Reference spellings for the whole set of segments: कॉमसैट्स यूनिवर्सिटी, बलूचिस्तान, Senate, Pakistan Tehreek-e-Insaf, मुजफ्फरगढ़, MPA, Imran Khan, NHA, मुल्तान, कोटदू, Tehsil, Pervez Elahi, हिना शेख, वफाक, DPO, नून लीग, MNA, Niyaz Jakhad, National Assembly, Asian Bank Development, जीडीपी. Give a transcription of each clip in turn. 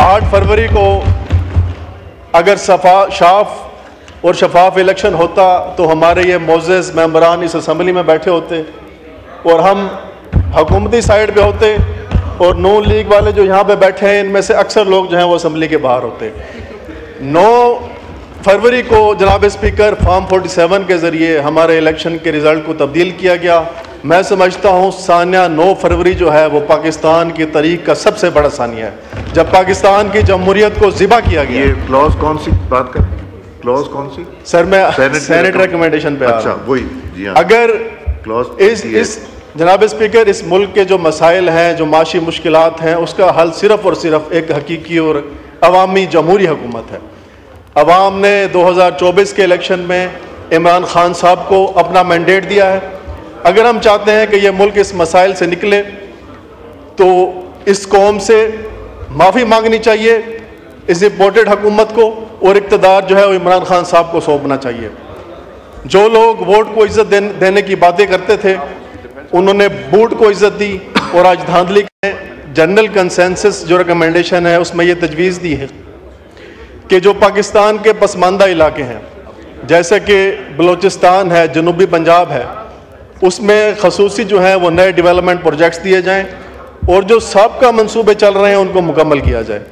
8 फरवरी को अगर साफ और शफाफ इलेक्शन होता तो हमारे ये मोअज़्ज़ज़ मेंबरान इस असम्बली में बैठे होते और हम हुकूमती साइड पे होते और नून लीग वाले जो यहाँ पे बैठे हैं इनमें से अक्सर लोग जो हैं वो असम्बली के बाहर होते। 9 फरवरी को जनाब स्पीकर फॉर्म 47 के ज़रिए हमारे इलेक्शन के रिज़ल्ट को तब्दील किया गया। मैं समझता हूँ सानिया 9 फरवरी जो है वो पाकिस्तान की तारीख का सबसे बड़ा सानिया है जब पाकिस्तान की जमहूरियत को ज़िबा किया गया। ये क्लॉज कौन सी बात कर क्लॉज कौन सी सर? मैं सेनेट रिकमेंडेशन पे अच्छा वही अगर क्लॉज इस जनाब स्पीकर इस मुल्क के जो मसाइल हैं जो माशी मुश्किलात हैं उसका हल सिर्फ़ और सिर्फ एक हकीकी और अवामी जमहूरी हुकूमत है। अवाम ने 2024 के इलेक्शन में इमरान खान साहब को अपना मैंडेट दिया है। अगर हम चाहते हैं कि ये मुल्क इस मसाइल से निकले तो इस कौम से माफ़ी मांगनी चाहिए, इस इम्पोर्टेड हुकूमत को, और इक़्तिदार जो है वो इमरान खान साहब को सौंपना चाहिए। जो लोग वोट को इज़्ज़त देने की बातें करते थे उन्होंने बूट को इज़्ज़त दी और आज धांधली के जनरल कंसेंसस जो रिकमेंडेशन है उसमें ये तजवीज़ दी है कि जो पाकिस्तान के पसमानदा इलाके हैं जैसे कि बलूचिस्तान है, जनूबी पंजाब है, उसमें खसूसी जो है वो नए डेवलपमेंट प्रोजेक्ट्स दिए जाएँ और जो सबका मनसूबे चल रहे हैं उनको मुकम्मल किया जाए।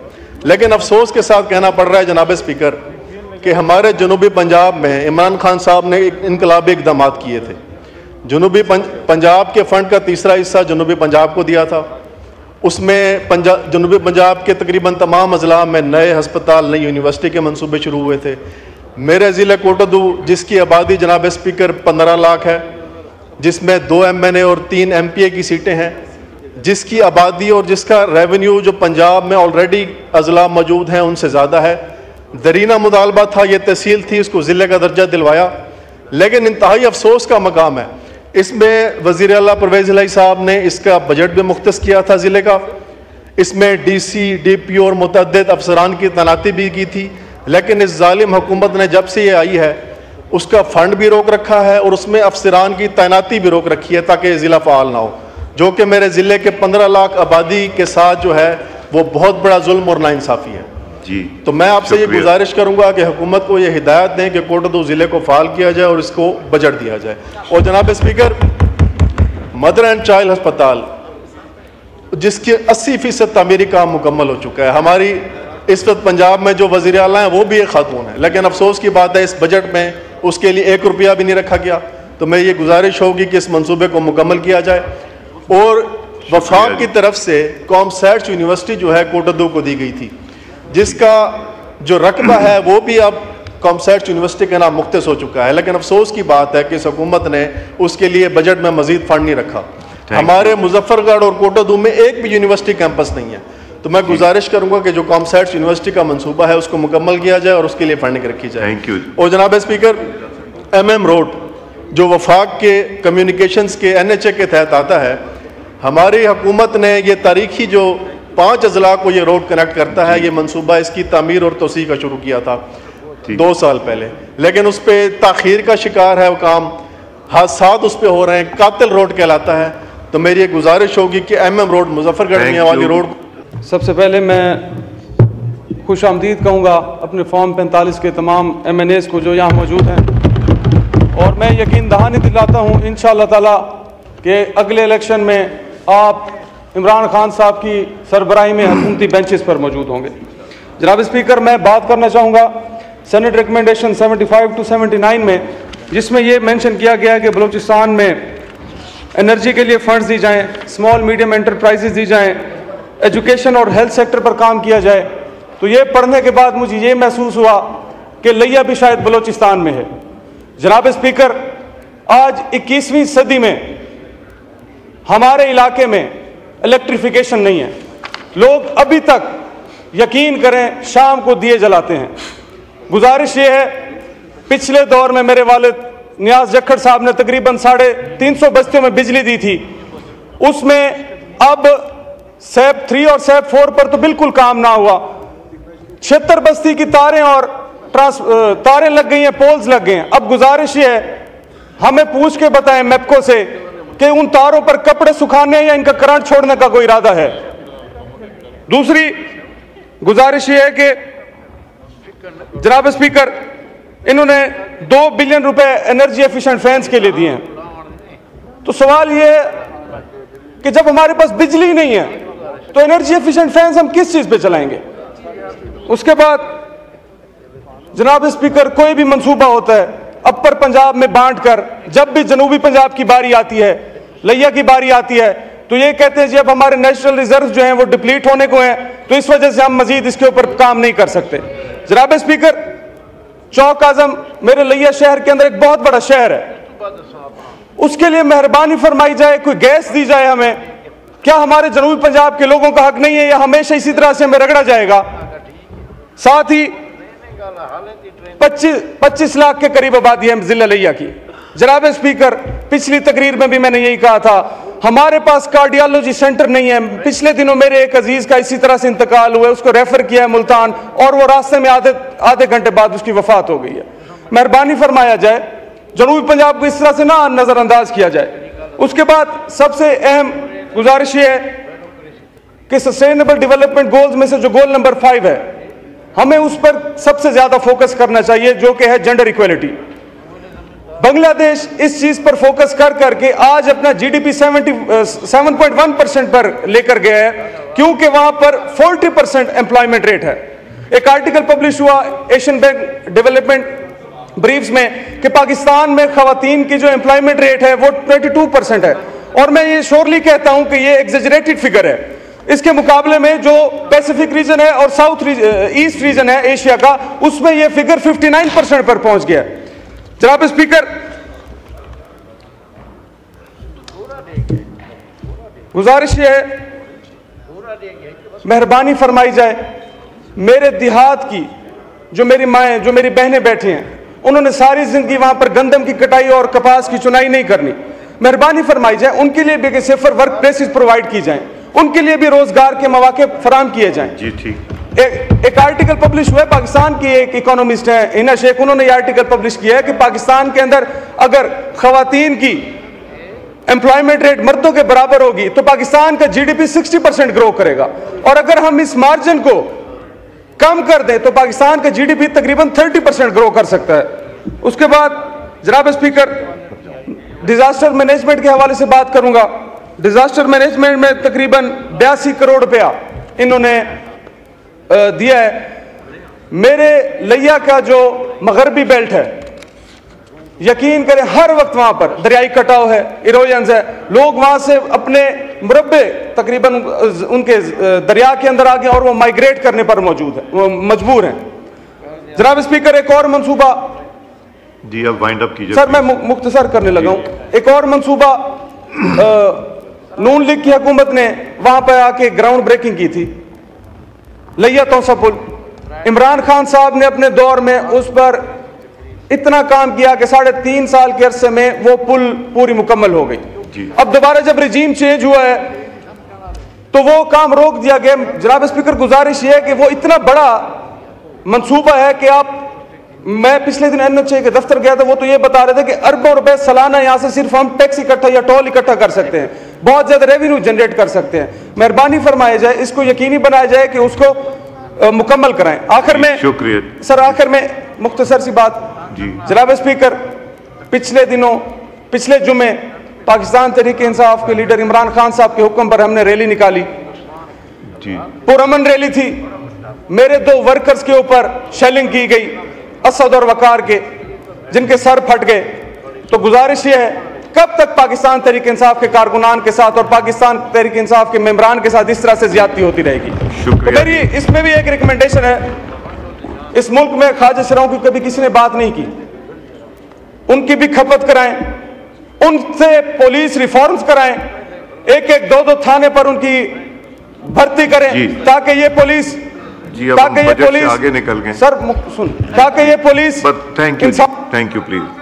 लेकिन अफसोस के साथ कहना पड़ रहा है जनाब स्पीकर कि हमारे जनूबी पंजाब में इमरान खान साहब ने इनकलाबी इकदाम किए थे। जनूबी पंजाब के फ़ंड का तीसरा हिस्सा जनूबी पंजाब को दिया था। उसमें जनूबी पंजाब के तकरीबन तमाम अजला में नए हस्पताल, नई यूनिवर्सिटी के मंसूबे शुरू हुए थे। मेरे ज़िले कोटदू जिसकी आबादी जनाब स्पीकर 15 लाख है, जिसमें 2 MNA और 3 MPA की सीटें हैं, जिसकी आबादी और जिसका रेवेन्यू जो पंजाब में ऑलरेडी अजला मौजूद हैं उनसे ज़्यादा है। दरीना मुतालबा था, ये तहसील थी, इसको ज़िले का दर्जा दिलवाया। लेकिन इंतहाई अफसोस का मकाम है, इसमें वज़ीर आला परवेज़ इलाही साहब ने इसका बजट भी मुख्तस किया था ज़िले का, इसमें DC, DPO और मुतअद्दिद अफसरान की तैनाती भी की थी। लेकिन इस जालिम हुकूमत ने जब से ये आई है उसका फ़ंड भी रोक रखा है और उसमें अफसरान की तैनाती भी रोक रखी है ताकि ज़िला फ़ाल ना हो, जो कि मेरे ज़िले के 15 लाख आबादी के साथ जो है वो बहुत बड़ा जुल्म और नाइंसाफ़ी है जी। तो मैं आपसे ये गुजारिश करूंगा कि हुकूमत को ये हिदायत दें कि कोटदू ज़िले को फ़ाल किया जाए और इसको बजट दिया जाए। और जनाब स्पीकर, मदर एंड चाइल्ड हस्पताल जिसके 80% तामीरी काम मुकम्मल हो चुका है, हमारी इस वक्त पंजाब में जो वज़ीर आला हैं वो भी एक खातून है, लेकिन अफसोस की बात है इस बजट में उसके लिए 1 रुपया भी नहीं रखा गया। तो मैं ये गुजारिश होगी कि इस मनसूबे को मुकम्मल किया जाए। और वफाक की तरफ से कॉमसैट्स यूनिवर्सिटी जो है कोटदू को दी गई थी जिसका जो रकबा है वो भी अब कॉमसैट्स यूनिवर्सिटी के नाम मुख्तस हो चुका है। लेकिन अफसोस की बात है कि इस हुकूमत ने उसके लिए बजट में मजीद फंड नहीं रखा। हमारे मुजफ्फरगढ़ और कोटदू में एक भी यूनिवर्सिटी कैंपस नहीं है। तो मैं गुजारिश करूंगा कि जो कॉमसैट्स यूनिवर्सिटी का मनसूबा है उसको मुकम्मल किया जाए और उसके लिए फंडिंग रखी जाए। Thank you. और जनाब स्पीकर, MM रोड जो वफाक के कम्युनिकेशंस के NHA के तहत आता है, हमारी हुकूमत ने ये तारीखी जो 5 अजला को ये रोड कनेक्ट करता है, ये मंसूबा इसकी तामीर और तोसी का शुरू किया था 2 साल पहले, लेकिन उस पर ताखीर का शिकार है वो काम, हादसा उस पर हो रहे हैं, कातिल रोड कहलाता है। तो मेरी ये गुजारिश होगी कि MM रोड मुजफ्फरगढ़ में वाली रोड। सबसे पहले मैं खुश आमदीद कहूँगा अपने फॉर्म 45 के तमाम MNAs को जो यहाँ मौजूद हैं, और मैं यकीन दहानी दिलाता हूँ इंशाअल्लाह ताला के अगले इलेक्शन में आप इमरान खान साहब की सरबराही में हुकूमती बेंचेस पर मौजूद होंगे। जनाब स्पीकर, मैं बात करना चाहूँगा सेनेट रिकमेंडेशन 75 टू 79 में, जिसमें ये मेंशन किया गया है कि बलूचिस्तान में एनर्जी के लिए फंड्स दी जाएँ, स्मॉल मीडियम एंटरप्राइजेस दी जाएँ, एजुकेशन और हेल्थ सेक्टर पर काम किया जाए। तो ये पढ़ने के बाद मुझे ये महसूस हुआ कि लिया भी शायद बलूचिस्तान में है। जनाब स्पीकर, आज 21वीं सदी में हमारे इलाके में इलेक्ट्रिफिकेशन नहीं है। लोग अभी तक यकीन करें शाम को दिए जलाते हैं। गुजारिश ये है, पिछले दौर में मेरे वालिद नियाज जखड़ साहब ने तकरीबन 350 बस्तियों में बिजली दी थी, उसमें अब SEP 3 और SEP 4 पर तो बिल्कुल काम ना हुआ। 76 बस्ती की तारें लग गई हैं, पोल्स लग गए हैं। अब गुजारिश ये है, हमें पूछ के बताएं मैपको से कि उन तारों पर कपड़े सुखाने या इनका करंट छोड़ने का कोई इरादा है। दूसरी गुजारिश ये है कि जनाब स्पीकर, इन्होंने 2 बिलियन रुपए एनर्जी एफिशिएंट फैंस के लिए दिए हैं, तो सवाल ये है कि जब हमारे पास बिजली नहीं है तो एनर्जी एफिशिएंट फैंस हम किस चीज़ पे चलाएंगे। उसके बाद जनाब स्पीकर, कोई भी मंसूबा होता है अपर पंजाब में बांटकर, जब भी जनूबी पंजाब की बारी आती है, लिया की बारी आती है, तो ये कहते हैं जी अब हमारे नेशनल रिजर्व जो हैं वो डिप्लीट होने को हैं, तो इस वजह से हम मजीद इसके ऊपर काम नहीं कर सकते। जनाब स्पीकर, चौक आजम मेरे लिया शहर के अंदर एक बहुत बड़ा शहर है, उसके लिए मेहरबानी फरमाई जाए, कोई गैस दी जाए हमें। क्या हमारे जनूबी पंजाब के लोगों का हक नहीं है या हमेशा इसी तरह से हमें रगड़ा जाएगा? साथ ही 25 लाख के करीब आबादी है जिला लिया की। जनाब स्पीकर, पिछली तकरीर में भी मैंने यही कहा था, हमारे पास कार्डियोलॉजी सेंटर नहीं है। पिछले दिनों मेरे एक अजीज का इसी तरह से इंतकाल हुआ, उसको रेफर किया है मुल्तान, और वो रास्ते में आधे घंटे बाद उसकी वफात हो गई है। मेहरबानी फरमाया जाए, जनूबी पंजाब को इस तरह से ना नजरअंदाज किया जाए। उसके बाद सबसे अहम गुजारिश ये है कि सस्टेनेबल डेवलपमेंट गोल्स में से जो गोल नंबर 5 है, हमें उस पर सबसे ज्यादा फोकस करना चाहिए, जो कि है जेंडर इक्वलिटी। बांग्लादेश इस चीज पर फोकस कर करके आज अपना जीडीपी 7.1% पर लेकर गया है, क्योंकि वहां पर 40% एम्प्लॉयमेंट रेट है। एक आर्टिकल पब्लिश हुआ एशियन बैंक डेवलपमेंट ब्रीफ्स में कि पाकिस्तान में खवातीन की जो एम्प्लॉयमेंट रेट है वो 22% है, और मैं ये श्योरली कहता हूं कि ये एग्जेजरेटेड फिगर है। इसके मुकाबले में जो पैसिफिक रीजन है और साउथ ईस्ट रीजन है एशिया का, उसमें यह फिगर 59% पर पहुंच गया। जनाब स्पीकर, गुजारिश यह है, मेहरबानी फरमाई जाए, मेरे देहात की जो मेरी माएँ, जो मेरी बहनें बैठी हैं, उन्होंने सारी जिंदगी वहां पर गंदम की कटाई और कपास की चुनाई नहीं करनी। मेहरबानी फरमाई जाए, उनके लिए भी सेफर वर्क प्लेसेस प्रोवाइड की जाएं, उनके लिए भी रोजगार के मौके फराम किए जाएं। जी ठीक। एक आर्टिकल पब्लिश हुआ है, पाकिस्तान की एक इकोनॉमिस्ट है हिना शेख, उन्होंने ये आर्टिकल पब्लिश किया है कि पाकिस्तान के अंदर अगर खवातीन की एम्प्लॉयमेंट रेट मर्दों के बराबर होगी तो पाकिस्तान का जीडीपी 60% ग्रो करेगा, और अगर हम इस मार्जिन को कम कर दें तो पाकिस्तान का जीडीपी तकरीबन 30% ग्रो कर सकता है। उसके बाद जनाब स्पीकर, डिजास्टर मैनेजमेंट के हवाले से बात करूंगा। डिजास्टर मैनेजमेंट में तकरीबन 82 करोड़ रुपया इन्होंने दिया है। मेरे लिया का जो मगरबी बेल्ट है, यकीन करें हर वक्त वहां पर दरियाई कटाव है, इरोजन्स है, लोग वहां से अपने मुरब्बे तकरीबन उनके दरिया के अंदर आ गए और वो माइग्रेट करने पर मजबूर हैं। जनाब स्पीकर, एक और मनसूबा जी, अब वाइंड अप कीजिए सर, मैं मुख्तसर करने लगा हूँ। एक और मनसूबा नून लीग की हुकूमत ने वहां पर आके ग्राउंड ब्रेकिंग की थी, लिया तौसा पुल। इमरान खान साहब ने अपने दौर में उस पर इतना काम किया कि 3.5 साल के अरसे में वो पुल पूरी मुकम्मल हो गई। अब दोबारा जब रिजीम चेंज हुआ है तो वो काम रोक दिया गया। जनाब स्पीकर, गुजारिश ये है कि वो इतना बड़ा मंसूबा है कि आप, मैं पिछले दिन NHA के दफ्तर गया था, वो तो ये बता रहे थे कि अरबों रुपए सालाना यहाँ से सिर्फ हम टैक्स इकट्ठा या टोल इकट्ठा कर सकते हैं, बहुत ज्यादा रेवेन्यू जनरेट कर सकते हैं। मेहरबानी फरमाया जाए, इसको यकीनी बनाया जाए कि उसको मुकम्मल कराएं। आखिर में शुक्रिया सर, आखिर में मुख्तसर सी बात जी। जनाब स्पीकर, पिछले जुमे पाकिस्तान तहरीक इंसाफ के लीडर इमरान खान साहब के हुक्म पर हमने रैली निकाली, पुरअमन रैली थी। मेरे 2 वर्कर्स के ऊपर शेलिंग की गई, असद और वकार के, जिनके सर फट गए। तो गुजारिश ये है, कब तक पाकिस्तान तहरीक इंसाफ के कारकुनान के साथ और पाकिस्तान तहरीक इंसाफ के मेंबरान के साथ इस तरह से ज्यादती होती रहेगी? तो मेरी इसमें भी एक रिकमेंडेशन है, इस मुल्क में ख्वाजा शराओं की कभी किसी ने बात नहीं की, उनकी भी खपत कराएं, उनसे पुलिस रिफॉर्म्स कराएं, एक 2-2 थाने पर उनकी भर्ती करें, ताकि ये पुलिस आगे निकल गए सर, सुन, ताकि ये पुलिस। Thank you please.